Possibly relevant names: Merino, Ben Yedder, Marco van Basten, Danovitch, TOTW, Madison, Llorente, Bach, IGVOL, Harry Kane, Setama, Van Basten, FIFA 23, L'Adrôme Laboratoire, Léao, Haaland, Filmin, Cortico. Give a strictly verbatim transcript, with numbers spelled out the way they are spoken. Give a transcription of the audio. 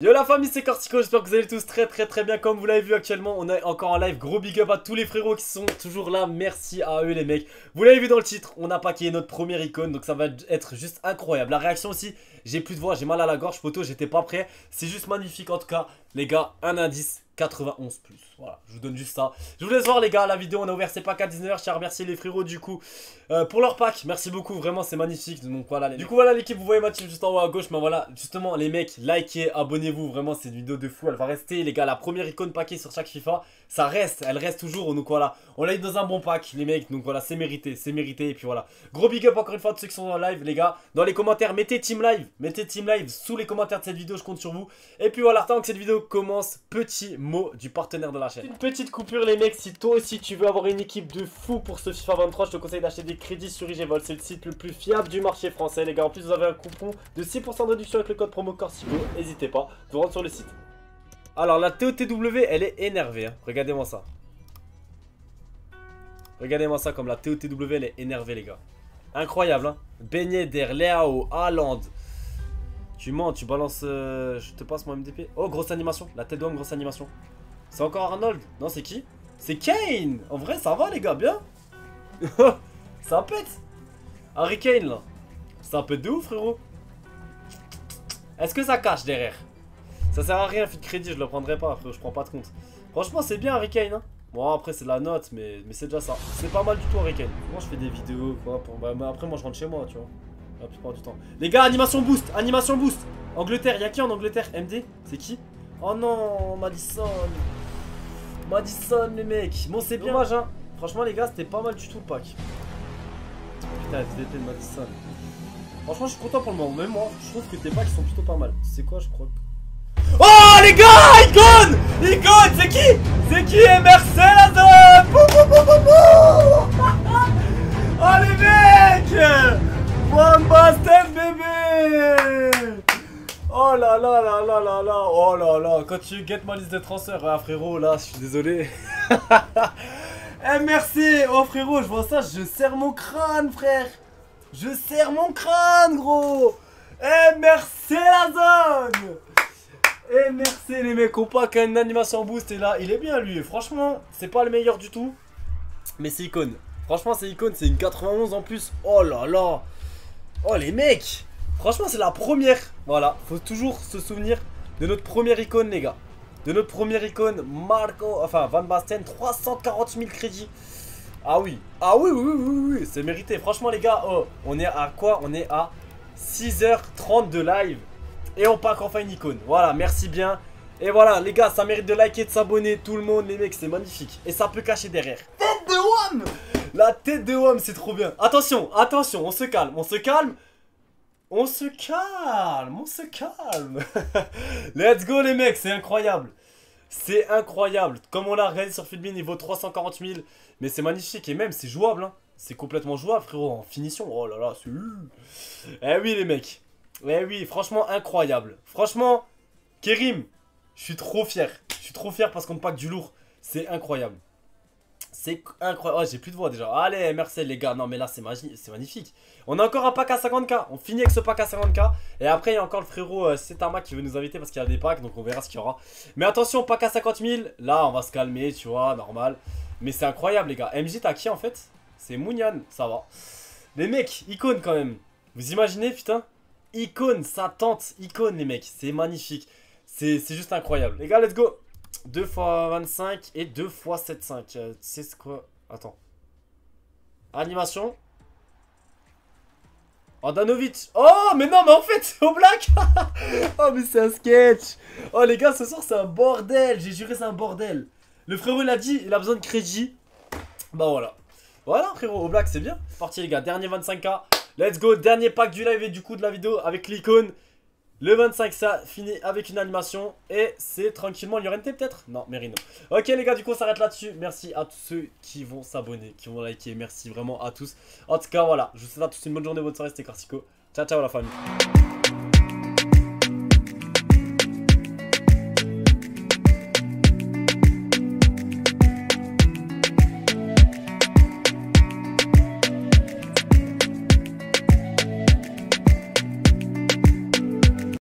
Yo la famille, c'est Cortico, j'espère que vous allez tous très très très bien. Comme vous l'avez vu actuellement, on est encore en live. Gros big up à tous les frérots qui sont toujours là, merci à eux les mecs. Vous l'avez vu dans le titre, on a packé notre première icône, donc ça va être juste incroyable. La réaction aussi, j'ai plus de voix, j'ai mal à la gorge, photo, j'étais pas prêt. C'est juste magnifique en tout cas, les gars, un indice. quatre-vingt-onze plus, voilà, je vous donne juste ça. Je vous laisse voir les gars, la vidéo, on a ouvert ses packs à dix-neuf heures. Je tiens à remercier les frérots du coup euh, pour leur pack, merci beaucoup, vraiment c'est magnifique. Donc voilà, les... du coup voilà l'équipe, vous voyez ma team juste en haut à gauche. Mais voilà, justement les mecs, likez, abonnez-vous, vraiment c'est une vidéo de fou, elle va rester les gars. La première icône packée sur chaque FIFA, ça reste, elle reste toujours, donc voilà. On l'a eu dans un bon pack les mecs, donc voilà, c'est mérité, c'est mérité. Et puis voilà, gros big up encore une fois de ceux qui sont en live les gars. Dans les commentaires, mettez team live, mettez team live sous les commentaires de cette vidéo, je compte sur vous. Et puis voilà, tant que cette vidéo commence, petit mot du partenaire de la chaîne. Une petite coupure les mecs, si toi aussi tu veux avoir une équipe de fou pour ce FIFA vingt-trois, je te conseille d'acheter des crédits sur I G V O L, c'est le site le plus fiable du marché français les gars. En plus vous avez un coupon de six pour cent de réduction avec le code promo Cortico, n'hésitez pas, vous rentrez sur le site. Alors la T O T W elle est énervée, hein. Regardez-moi ça. Regardez-moi ça comme la T O T W elle est énervée les gars. Incroyable hein. Ben Yedder, Léao, Haaland. Tu mens, tu balances, euh, je te passe mon M D P. Oh, grosse animation, la tête d'homme, grosse animation. C'est encore Arnold? Non, c'est qui? C'est Kane. En vrai, ça va les gars, bien. Ça pète. Harry Kane là. Ça pète de ouf frérot. Est-ce que ça cache derrière? Ça sert à rien, fil de crédit, je le prendrai pas frérot, je prends pas de compte. Franchement, c'est bien Harry Kane hein. Bon après c'est de la note, mais, mais c'est déjà ça. C'est pas mal du tout Harry Kane. Moi je fais des vidéos quoi, pour... bah, après moi je rentre chez moi tu vois. La plupart du temps. Les gars, animation boost, animation boost. Angleterre, y'a qui en Angleterre? M D? C'est qui? Oh non, Madison. Madison, les mecs. Bon, c'est dommage, hein. Franchement, les gars, c'était pas mal du tout le pack. Putain, F D P de Madison. Franchement, je suis content pour le moment. Même moi, je trouve que tes packs sont plutôt pas mal. C'est quoi, je crois? Oh, les gars, Icon! Icon, c'est qui? C'est qui? M R C, la zone! Pou, pou, pou, pou, pou. Oh, les mecs! Van Basten bébé! Oh là là là là là là! Oh là là! Quand tu get ma liste de transferts, ah frérot, là, je suis désolé. Eh merci! Oh frérot, je vois ça, je serre mon crâne, frère! Je serre mon crâne, gros! Eh merci la zone! Eh merci les mecs, on pack une animation boost, et là, il est bien lui. Franchement, c'est pas le meilleur du tout, mais c'est icône. Franchement, c'est icône, c'est une quatre-vingt-onze en plus. Oh là là! Oh les mecs, franchement c'est la première. Voilà, faut toujours se souvenir de notre première icône les gars. De notre première icône, Marco, enfin Van Basten, trois cent quarante mille crédits. Ah oui, ah oui, oui, oui, oui, oui. C'est mérité, franchement les gars, oh, on est à quoi? On est à six heures trente de live. Et on pack enfin une icône, voilà, merci bien. Et voilà les gars, ça mérite de liker, de s'abonner, tout le monde les mecs, c'est magnifique. Et ça peut cacher derrière. Tête de homme. La tête de homme, c'est trop bien. Attention, attention, on se calme, on se calme. On se calme, on se calme. Let's go les mecs, c'est incroyable. C'est incroyable. Comme on l'a regardé sur Filmin, il vaut trois cent quarante mille. Mais c'est magnifique et même c'est jouable hein. C'est complètement jouable frérot, en finition. Oh là là, c'est... Eh oui les mecs. Eh oui, franchement incroyable. Franchement, Kerim, je suis trop fier. Je suis trop fier parce qu'on pack du lourd. C'est incroyable. C'est incroyable, oh, j'ai plus de voix déjà. Allez merci les gars, non mais là c'est magnifique. On a encore un pack à cinquante K, on finit avec ce pack à cinquante K. Et après il y a encore le frérot euh, Setama qui veut nous inviter parce qu'il y a des packs. Donc on verra ce qu'il y aura. Mais attention, pack à cinquante mille, là on va se calmer tu vois, normal. Mais c'est incroyable les gars, M J t'as qui en fait? C'est Mounian, ça va. Les mecs, icône quand même. Vous imaginez putain? Icône, ça tente, icône les mecs, c'est magnifique. C'est juste incroyable. Les gars let's go. Deux fois vingt-cinq et deux fois soixante-quinze. Euh, c'est ce quoi? Attends. Animation. Oh Danovitch. Oh mais non mais en fait c'est au black. Oh mais c'est un sketch. Oh les gars ce soir c'est un bordel. J'ai juré c'est un bordel. Le frérot il a dit il a besoin de crédit. Bah voilà. Voilà frérot au black c'est bien. C'est parti les gars. Dernier vingt-cinq K. Let's go. Dernier pack du live et du coup de la vidéo avec l'icône. Le vingt-cinq ça finit avec une animation et c'est tranquillement Llorente peut-être? Non, Merino. Ok les gars, du coup on s'arrête là-dessus. Merci à tous ceux qui vont s'abonner, qui vont liker. Merci vraiment à tous. En tout cas voilà, je vous souhaite à tous une bonne journée, bonne soirée, c'était Cortico. Ciao ciao la famille.